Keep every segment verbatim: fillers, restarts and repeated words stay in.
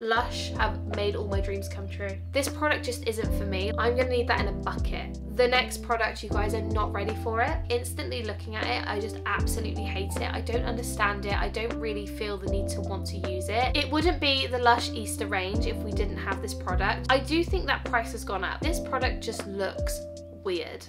Lush have made all my dreams come true. This product just isn't for me. I'm gonna need that in a bucket. The next product, you guys, are not ready for it. Instantly looking at it, I just absolutely hate it. I don't understand it. I don't really feel the need to want to use it. It wouldn't be the Lush Easter range if we didn't have this product. I do think that price has gone up. This product just looks weird.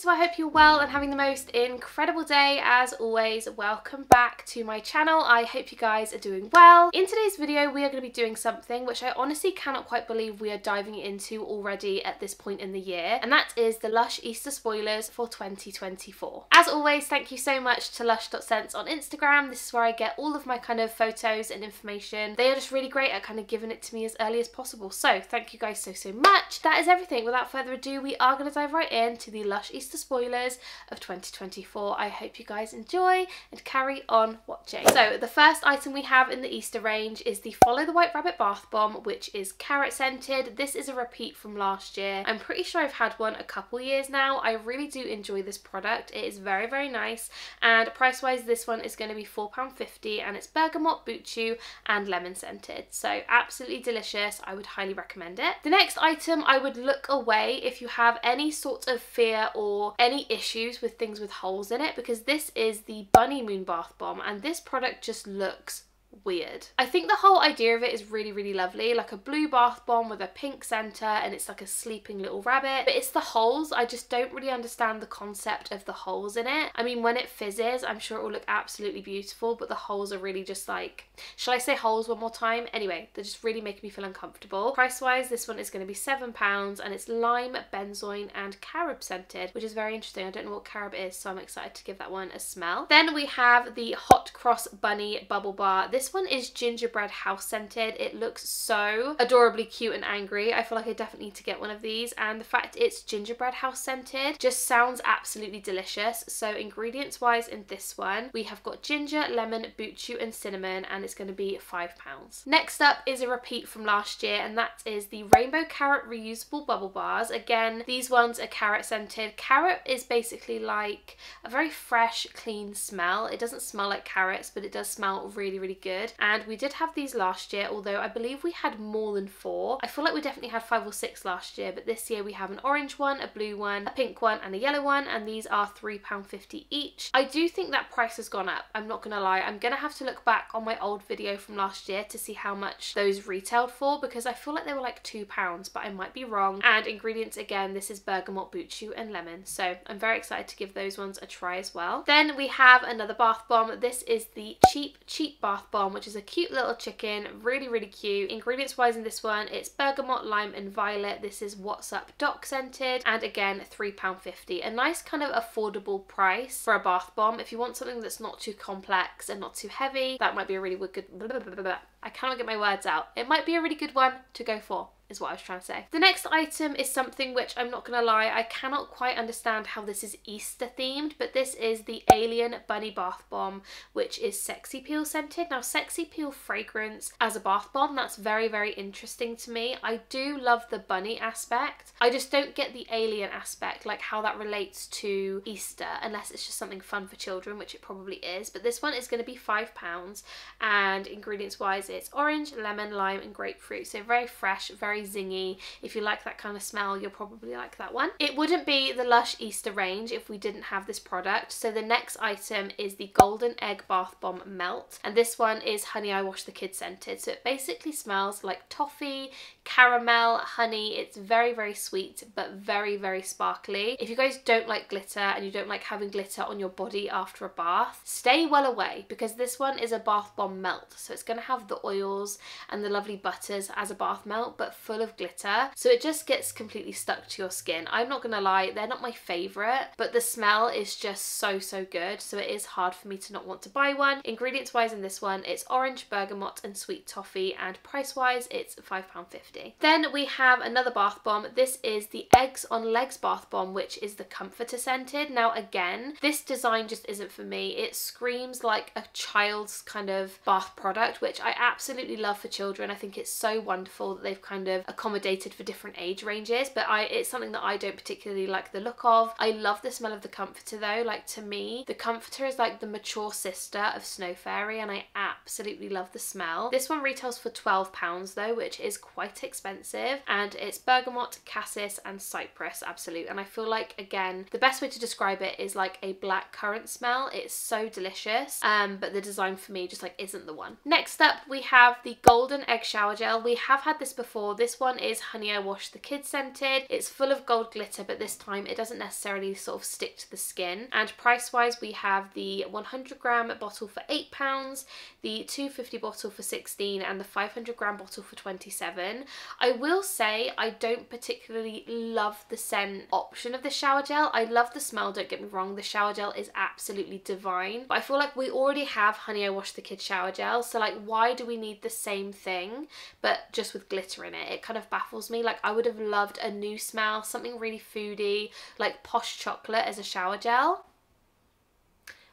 So I hope you're well and having the most incredible day. As always, welcome back to my channel. I hope you guys are doing well. In today's video we are going to be doing something which I honestly cannot quite believe we are diving into already at this point in the year, and that is the Lush Easter spoilers for twenty twenty-four. As always, thank you so much to lush dot scents on Instagram. This is where I get all of my kind of photos and information. They are just really great at kind of giving it to me as early as possible, so thank you guys so so much. That is everything. Without further ado, we are going to dive right into the Lush Easter spoilers of twenty twenty-four. I hope you guys enjoy and carry on watching. So the first item we have in the Easter range is the Follow the White Rabbit Bath Bomb, which is carrot scented. This is a repeat from last year. I'm pretty sure I've had one a couple years now. I really do enjoy this product. It is very very nice, and price wise this one is going to be four pounds fifty, and it's bergamot, boot chew and lemon scented. So absolutely delicious. I would highly recommend it. The next item, I would look away if you have any sort of fear or any issues with things with holes in it, because this is the Bunny Moon Bath Bomb, and this product just looks weird. I think the whole idea of it is really really lovely, like a blue bath bomb with a pink center, and it's like a sleeping little rabbit, but it's the holes. I just don't really understand the concept of the holes in it. I mean, when it fizzes I'm sure it will look absolutely beautiful, but the holes are really just like, shall I say holes one more time? Anyway, they're just really making me feel uncomfortable. Price wise this one is going to be seven pounds, and it's lime, benzoin and carob scented, which is very interesting. I don't know what carob is, so I'm excited to give that one a smell. Then we have the Hot Cross Bunny Bubble Bar. This This one is gingerbread house scented. It looks so adorably cute and angry. I feel like I definitely need to get one of these, and the fact it's gingerbread house scented just sounds absolutely delicious. So ingredients wise in this one we have got ginger, lemon, boot chew and cinnamon, and it's going to be five pounds. Next up is a repeat from last year, and that is the Rainbow Carrot Reusable Bubble Bars. Again, these ones are carrot scented. Carrot is basically like a very fresh clean smell. It doesn't smell like carrots, but it does smell really really good. And we did have these last year, although I believe we had more than four. I feel like we definitely had five or six last year, but this year we have an orange one, a blue one, a pink one and a yellow one, and these are three pounds fifty each. I do think that price has gone up, I'm not gonna lie. I'm gonna have to look back on my old video from last year to see how much those retailed for, because I feel like they were like two pounds, but I might be wrong. And ingredients, again, this is bergamot, boot chew and lemon, so I'm very excited to give those ones a try as well. Then we have another bath bomb. This is the Cheap Cheap Bath Bomb, which is a cute little chicken, really really cute. Ingredients wise in this one it's bergamot, lime and violet. This is What's Up Doc scented, and again three pounds fifty. A nice kind of affordable price for a bath bomb. If you want something that's not too complex and not too heavy, that might be a really good, blah, blah, blah, blah, blah. I cannot get my words out. It might be a really good one to go for, is what I was trying to say. The next item is something which, I'm not gonna lie, I cannot quite understand how this is Easter themed, but this is the Alien Bunny Bath Bomb, which is Sexy Peel scented. Now, Sexy Peel fragrance as a bath bomb, that's very very interesting to me. I do love the bunny aspect. I just don't get the alien aspect, like how that relates to Easter, unless it's just something fun for children, which it probably is. But this one is going to be five pounds, and ingredients wise it's orange, lemon, lime and grapefruit. So very fresh, very zingy. If you like that kind of smell, you'll probably like that one. It wouldn't be the Lush Easter range if we didn't have this product. So the next item is the Golden Egg Bath Bomb Melt, and this one is Honey I Wash The Kid scented. So it basically smells like toffee, caramel, honey. It's very very sweet but very very sparkly. If you guys don't like glitter and you don't like having glitter on your body after a bath, stay well away, because this one is a bath bomb melt. So it's going to have the oils and the lovely butters as a bath melt, but full of glitter, so it just gets completely stuck to your skin. I'm not gonna lie, they're not my favorite, but the smell is just so so good, so it is hard for me to not want to buy one. Ingredients wise in this one it's orange, bergamot and sweet toffee, and price wise it's five pounds fifty. Then we have another bath bomb. This is the Eggs on Legs Bath Bomb, which is the Comforter scented. Now again, this design just isn't for me. It screams like a child's kind of bath product, which I absolutely love for children. I think it's so wonderful that they've kind of of accommodated for different age ranges, but I it's something that I don't particularly like the look of. I love the smell of the Comforter though. Like, to me, the Comforter is like the mature sister of Snow Fairy, and I absolutely love the smell. This one retails for twelve pounds though, which is quite expensive, and it's bergamot, cassis and cypress absolute. And I feel like, again, the best way to describe it is like a black currant smell. It's so delicious, um but the design for me just like isn't the one. Next up we have the Golden Egg Shower Gel. We have had this before. This one is Honey I Wash The Kid scented. It's full of gold glitter, but this time it doesn't necessarily sort of stick to the skin. And price wise we have the one hundred gram bottle for eight pounds, the two fifty bottle for sixteen pounds and the five hundred gram bottle for twenty-seven pounds. I will say I don't particularly love the scent option of the shower gel. I love the smell, don't get me wrong, the shower gel is absolutely divine, but I feel like we already have Honey I Wash The Kid shower gel, so like why do we need the same thing but just with glitter in it? It kind of baffles me. Like, I would have loved a new smell, something really foody, like posh chocolate as a shower gel.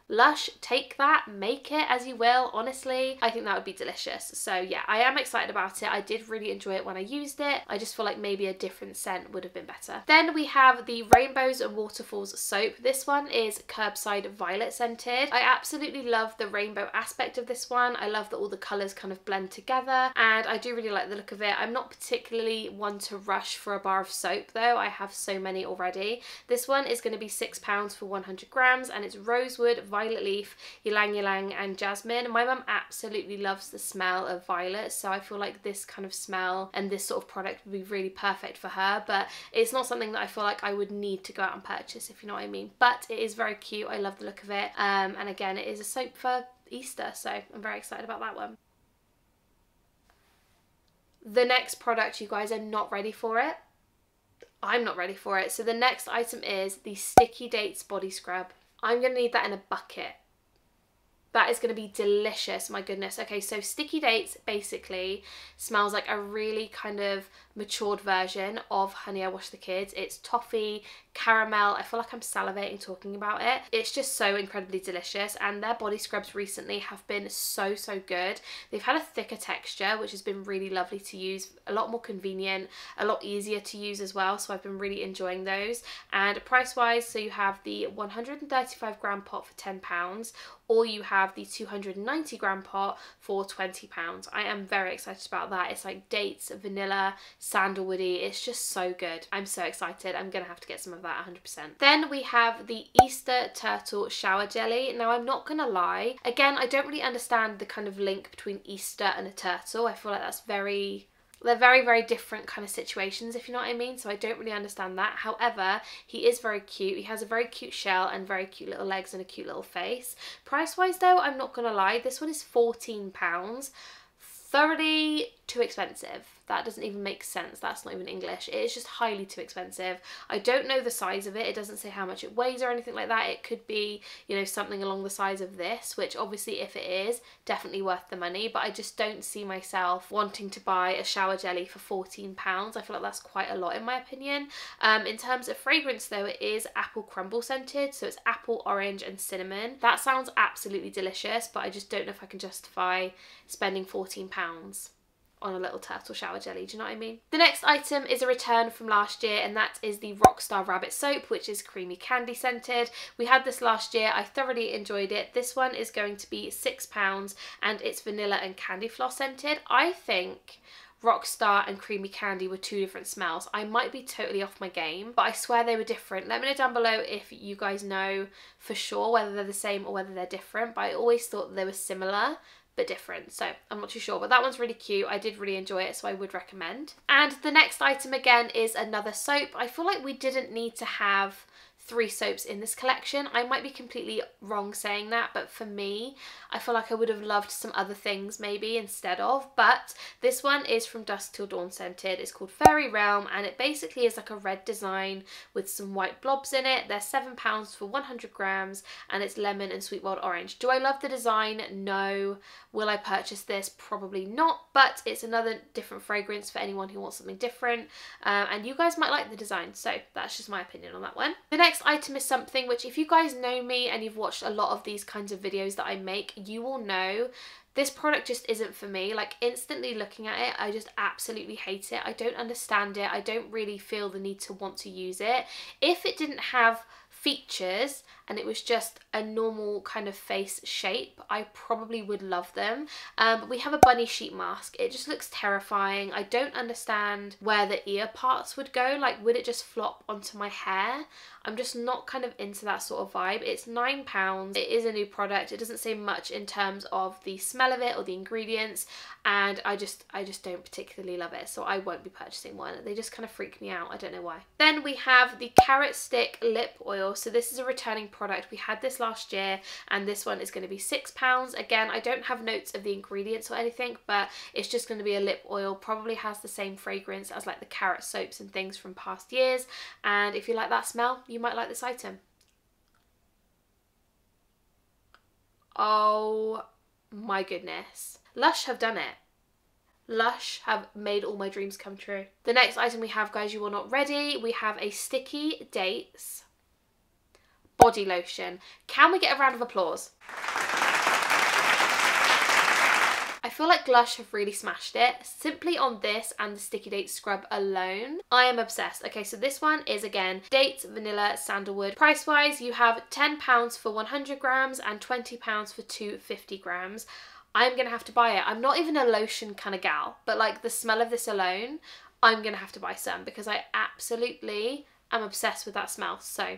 Lush, take that, make it as you will. Honestly, I think that would be delicious. So yeah, I am excited about it. I did really enjoy it when I used it. I just feel like maybe a different scent would have been better. Then we have the Rainbows and Waterfalls soap. This one is Curbside Violet scented. I absolutely love the rainbow aspect of this one. I love that all the colours kind of blend together, and I do really like the look of it. I'm not particularly one to rush for a bar of soap though. I have so many already. This one is going to be six pounds for one hundred grams, and it's rosewood, violet leaf, ylang ylang and jasmine. My mum absolutely loves the smell of violet, so I feel like this kind of smell and this sort of product would be really perfect for her, but it's not something that I feel like I would need to go out and purchase, if you know what I mean. But it is very cute. I love the look of it, um, and again it is a soap for Easter, so I'm very excited about that one. The next product, you guys are not ready for it. I'm not ready for it. So the next item is the Sticky Dates Body Scrub. I'm going to need that in a bucket. That is going to be delicious, my goodness. Okay, so Sticky Dates basically smells like a really kind of matured version of Honey I Wash The Kids. It's toffee, caramel. I feel like I'm salivating talking about it. It's just so incredibly delicious, and their body scrubs recently have been so, so good. They've had a thicker texture, which has been really lovely to use, a lot more convenient, a lot easier to use as well, so I've been really enjoying those. And price-wise, so you have the one hundred thirty-five gram pot for ten pounds, or you have the two hundred ninety gram pot for twenty pounds. I am very excited about that. It's like dates, vanilla, sandalwoody. It's just so good. I'm so excited. I'm gonna have to get some of that one hundred percent. Then we have the Easter Turtle Shower Jelly. Now, I'm not gonna lie, again, I don't really understand the kind of link between Easter and a turtle. I feel like that's very... they're very, very different kind of situations, if you know what I mean, so I don't really understand that. However, he is very cute. He has a very cute shell and very cute little legs and a cute little face. Price-wise, though, I'm not going to lie, this one is fourteen pounds. Thoroughly too expensive. That doesn't even make sense. That's not even English. It is just highly too expensive. I don't know the size of it. It doesn't say how much it weighs or anything like that. It could be, you know, something along the size of this, which obviously if it is, definitely worth the money, but I just don't see myself wanting to buy a shower jelly for fourteen pounds. I feel like that's quite a lot in my opinion. Um, in terms of fragrance though, it is apple crumble scented, so it's apple, orange and cinnamon. That sounds absolutely delicious, but I just don't know if I can justify spending fourteen pounds. On a little turtle shower jelly, do you know what I mean? The next item is a return from last year, and that is the Rockstar Rabbit Soap, which is Creamy Candy scented. We had this last year. I thoroughly enjoyed it. This one is going to be six pounds, and it's vanilla and candy floss scented. I think Rockstar and Creamy Candy were two different smells. I might be totally off my game, but I swear they were different. Let me know down below if you guys know for sure whether they're the same or whether they're different, but I always thought they were similar but different, so I'm not too sure, but that one's really cute. I did really enjoy it, so I would recommend. And the next item again is another soap. I feel like we didn't need to have three soaps in this collection. I might be completely wrong saying that, but for me, I feel like I would have loved some other things maybe instead of, but this one is from Dust Till Dawn scented. It's called Fairy Realm, and it basically is like a red design with some white blobs in it. They're seven pounds for one hundred grams, and it's lemon and sweet wild orange. Do I love the design? No. Will I purchase this? Probably not, but it's another different fragrance for anyone who wants something different, um, and you guys might like the design, so that's just my opinion on that one. The next Next item is something which, if you guys know me and you've watched a lot of these kinds of videos that I make, you will know This product just isn't for me. Like, instantly looking at it, I just absolutely hate it. I don't understand it. I don't really feel the need to want to use it. If it didn't have features and it was just a normal kind of face shape, I probably would love them. Um, but we have a bunny sheet mask. It just looks terrifying. I don't understand where the ear parts would go. Like, would it just flop onto my hair? I'm just not kind of into that sort of vibe. It's nine pounds. It is a new product. It doesn't say much in terms of the smell of it or the ingredients, and I just I just don't particularly love it, so I won't be purchasing one. They just kind of freak me out. I don't know why. Then we have the Carrot Stick Lip Oil. So this is a returning product. We had this last year, and this one is going to be six pounds. Again, I don't have notes of the ingredients or anything, but it's just going to be a lip oil. Probably has the same fragrance as like the carrot soaps and things from past years, and if you like that smell, you might like this item. Oh my goodness. Lush have done it. Lush have made all my dreams come true. The next item we have, guys, you are not ready. We have a Sticky Dates body lotion. Can we get a round of applause? I feel like Lush have really smashed it, simply on this and the Sticky Dates scrub alone. I am obsessed. Okay, so this one is, again, dates, vanilla, sandalwood. Price-wise, you have ten pounds for one hundred grams and twenty pounds for two hundred fifty grams. I'm gonna have to buy it. I'm not even a lotion kind of gal, but like the smell of this alone, I'm gonna have to buy some, because I absolutely am obsessed with that smell. So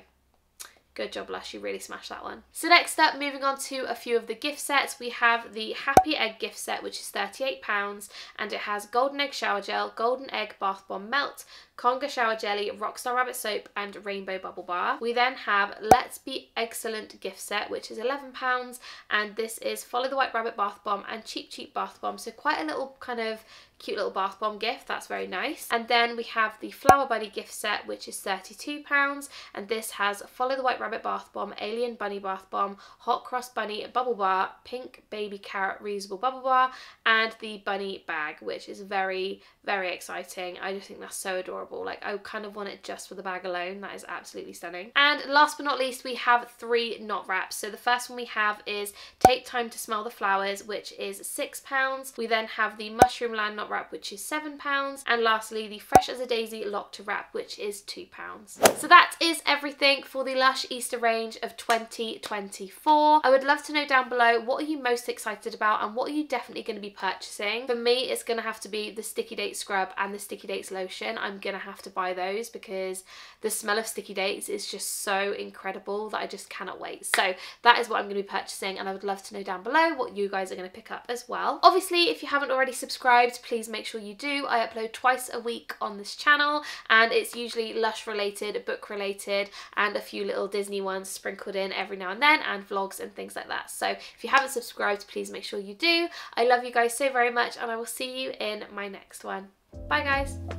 good job, Lush, you really smashed that one. So next up, moving on to a few of the gift sets, we have the Happy Egg gift set, which is thirty-eight pounds, and it has Golden Egg Shower Gel, Golden Egg Bath Bomb Melt, Conga Shower Jelly, Rockstar Rabbit Soap, and Rainbow Bubble Bar. We then have Let's Be Eggcellent gift set, which is eleven pounds, and this is Follow the White Rabbit Bath Bomb and Cheap Cheap Bath Bomb, so quite a little kind of cute little bath bomb gift. That's very nice. And then we have the Flower Bunny gift set, which is thirty-two pounds, and this has Follow the White Rabbit Bath Bomb, Alien Bunny Bath Bomb, Hot Cross Bunny Bubble Bar, Pink Baby Carrot Reusable Bubble Bar, and the Bunny Bag, which is very, very exciting. I just think that's so adorable. Like, I kind of want it just for the bag alone. That is absolutely stunning. And last but not least, we have three knot wraps. So the first one we have is Take Time to Smell the Flowers, which is six pounds. We then have the Mushroom Land Knot Wrap, which is seven pounds, and lastly the Fresh as a Daisy Knot Wrap, which is two pounds. So that is everything for the Lush Easter range of twenty twenty-four. I would love to know down below, what are you most excited about and what are you definitely going to be purchasing? For me, it's going to have to be the Sticky Dates scrub and the Sticky Dates lotion. I'm going to have to buy those, because the smell of Sticky Dates is just so incredible that I just cannot wait. So that is what I'm going to be purchasing, and I would love to know down below what you guys are going to pick up as well. Obviously, if you haven't already subscribed, please make sure you do. I upload twice a week on this channel, and it's usually Lush related, book related, and a few little Disney ones sprinkled in every now and then, and vlogs and things like that. So if you haven't subscribed, please make sure you do. I love you guys so very much, and I will see you in my next one. Bye guys.